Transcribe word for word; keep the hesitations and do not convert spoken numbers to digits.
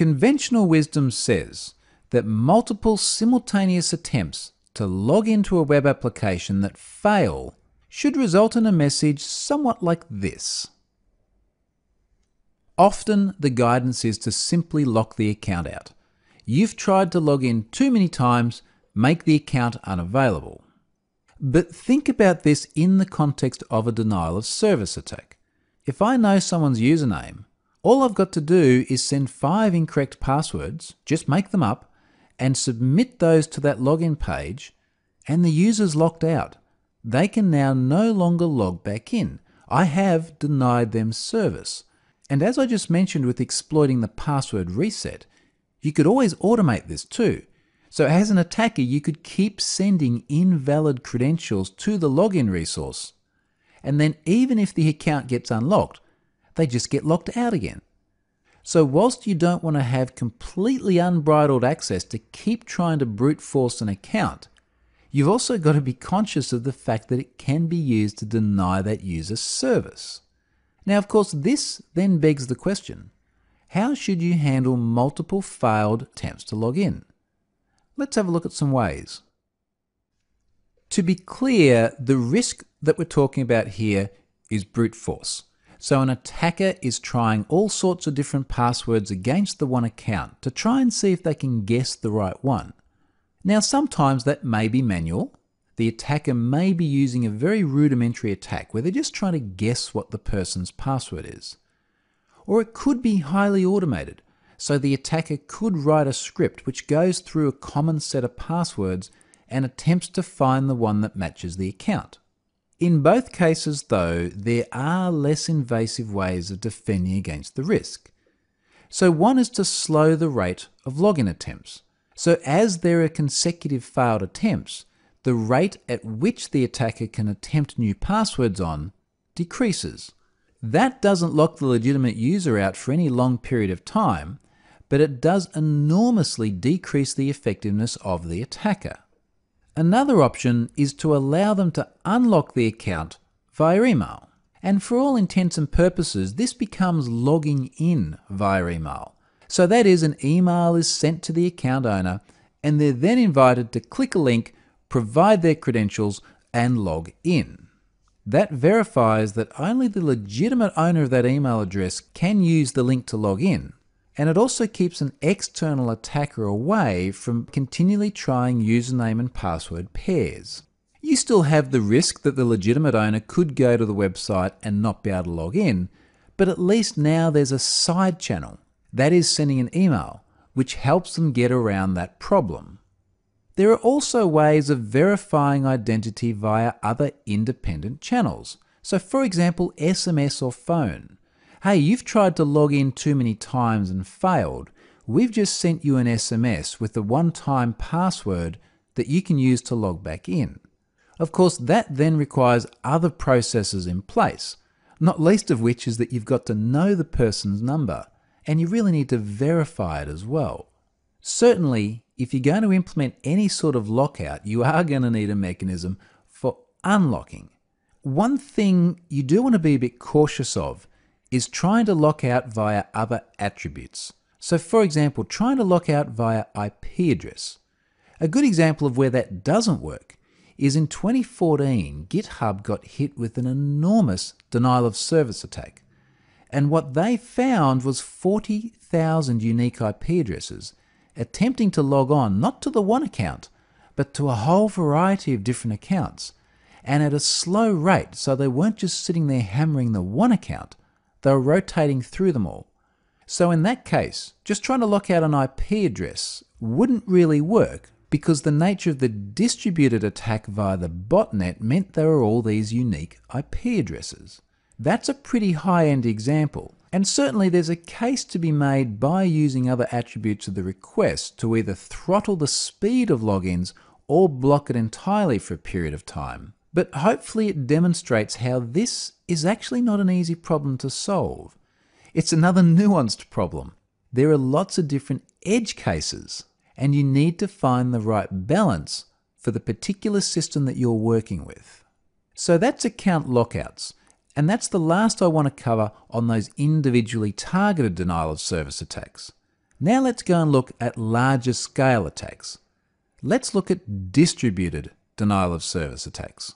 Conventional wisdom says that multiple simultaneous attempts to log into a web application that fail should result in a message somewhat like this. Often the guidance is to simply lock the account out. You've tried to log in too many times, make the account unavailable. But think about this in the context of a denial of service attack. If I know someone's username, all I've got to do is send five incorrect passwords, just make them up, and submit those to that login page, and the user's locked out. They can now no longer log back in. I have denied them service. And as I just mentioned with exploiting the password reset, you could always automate this too. So as an attacker, you could keep sending invalid credentials to the login resource. And then even if the account gets unlocked, they just get locked out again. So whilst you don't want to have completely unbridled access to keep trying to brute force an account, you've also got to be conscious of the fact that it can be used to deny that user service. Now, of course, this then begs the question, how should you handle multiple failed attempts to log in? Let's have a look at some ways. To be clear, the risk that we're talking about here is brute force. So an attacker is trying all sorts of different passwords against the one account to try and see if they can guess the right one. Now, sometimes that may be manual. The attacker may be using a very rudimentary attack where they're just trying to guess what the person's password is. Or it could be highly automated, so the attacker could write a script which goes through a common set of passwords and attempts to find the one that matches the account. In both cases, though, there are less invasive ways of defending against the risk. So one is to slow the rate of login attempts. So as there are consecutive failed attempts, the rate at which the attacker can attempt new passwords on decreases. That doesn't lock the legitimate user out for any long period of time, but it does enormously decrease the effectiveness of the attacker. Another option is to allow them to unlock the account via email. And for all intents and purposes, this becomes logging in via email. So that is, an email is sent to the account owner, and they're then invited to click a link, provide their credentials, and log in. That verifies that only the legitimate owner of that email address can use the link to log in. And it also keeps an external attacker away from continually trying username and password pairs. You still have the risk that the legitimate owner could go to the website and not be able to log in, but at least now there's a side channel, that is sending an email, which helps them get around that problem. There are also ways of verifying identity via other independent channels. So for example, S M S or phone. Hey, you've tried to log in too many times and failed. We've just sent you an S M S with the one-time password that you can use to log back in. Of course, that then requires other processes in place, not least of which is that you've got to know the person's number, and you really need to verify it as well. Certainly, if you're going to implement any sort of lockout, you are going to need a mechanism for unlocking. One thing you do want to be a bit cautious of is trying to lock out via other attributes. So for example, trying to lock out via I P address. A good example of where that doesn't work is in twenty fourteen, GitHub got hit with an enormous denial of service attack. And what they found was forty thousand unique I P addresses attempting to log on, not to the one account, but to a whole variety of different accounts, and at a slow rate. So they weren't just sitting there hammering the one account, they were rotating through them all. So in that case, just trying to lock out an I P address wouldn't really work, because the nature of the distributed attack via the botnet meant there were all these unique I P addresses. That's a pretty high-end example, and certainly there's a case to be made by using other attributes of the request to either throttle the speed of logins or block it entirely for a period of time. But hopefully it demonstrates how this is actually not an easy problem to solve. It's another nuanced problem. There are lots of different edge cases, and you need to find the right balance for the particular system that you're working with. So that's account lockouts, and that's the last I want to cover on those individually targeted denial of service attacks. Now let's go and look at larger scale attacks. Let's look at distributed denial of service attacks.